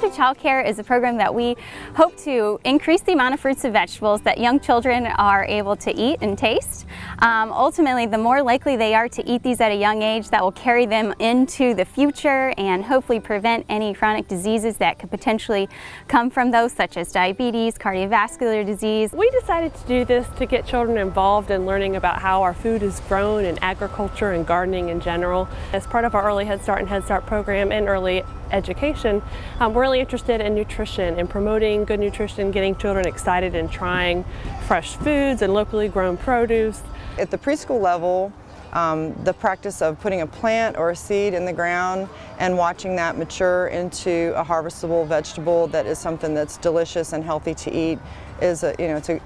Farm2Childcare is a program that we hope to increase the amount of fruits and vegetables that young children are able to eat and taste. Ultimately, the more likely they are to eat these at a young age, that will carry them into the future and hopefully prevent any chronic diseases that could potentially come from those, such as diabetes, cardiovascular disease. We decided to do this to get children involved in learning about how our food is grown and agriculture and gardening in general. As part of our Early Head Start and Head Start program and early education, we're really interested in nutrition and promoting good nutrition, getting children excited and trying fresh foods and locally grown produce. At the preschool level, the practice of putting a plant or a seed in the ground and watching that mature into a harvestable vegetable that is something that's delicious and healthy to eat is a,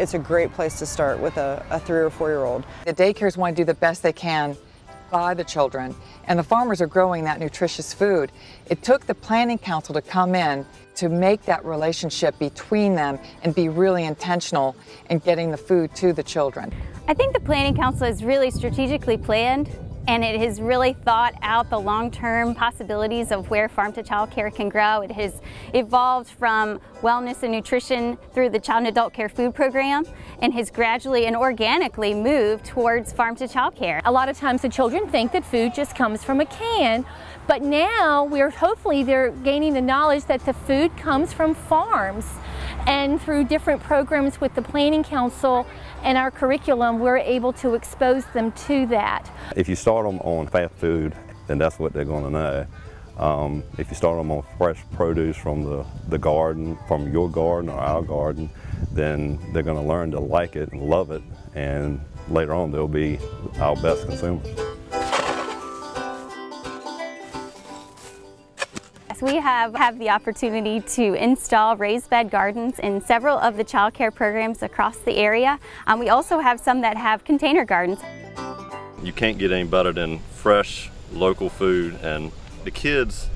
it's a great place to start with a 3 or 4 year old. The daycares want to do the best they can by the children, and the farmers are growing that nutritious food. It took the Planning Council to come in to make that relationship between them and be really intentional in getting the food to the children. I think the Planning Council is really strategically planned, and it has really thought out the long-term possibilities of where Farm2Childcare can grow. It has evolved from wellness and nutrition through the Child and Adult Care Food Program and has gradually and organically moved towards Farm2Childcare. A lot of times the children think that food just comes from a can, but now we're hopefully they're gaining the knowledge that the food comes from farms. And through different programs with the Planning Council and our curriculum, we're able to expose them to that. If you start them on fast food, then that's what they're going to know. If you start them on fresh produce from the garden, from your garden or our garden, then they're going to learn to like it and love it, and later on they'll be our best consumers. We have the opportunity to install raised bed gardens in several of the child care programs across the area. We also have some that have container gardens. You can't get any better than fresh local food, and the kids,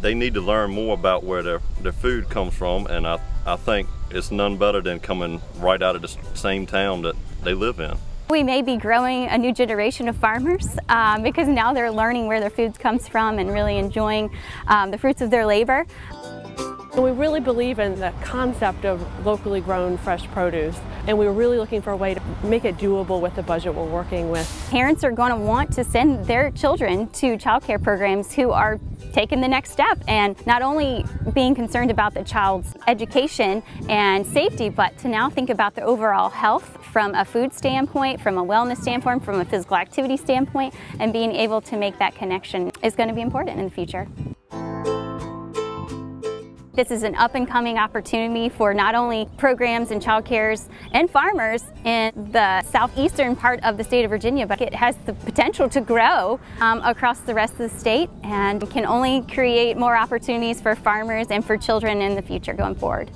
they need to learn more about where their food comes from, and I think it's none better than coming right out of the same town that they live in. We may be growing a new generation of farmers because now they're learning where their food comes from and really enjoying the fruits of their labor. We really believe in the concept of locally grown fresh produce, and we're really looking for a way to make it doable with the budget we're working with. Parents are going to want to send their children to child care programs who are taking the next step and not only being concerned about the child's education and safety, but to now think about the overall health from a food standpoint, from a wellness standpoint, from a physical activity standpoint, and being able to make that connection is going to be important in the future. This is an up-and-coming opportunity for not only programs and child cares and farmers in the southeastern part of the state of Virginia, but it has the potential to grow across the rest of the state and can only create more opportunities for farmers and for children in the future going forward.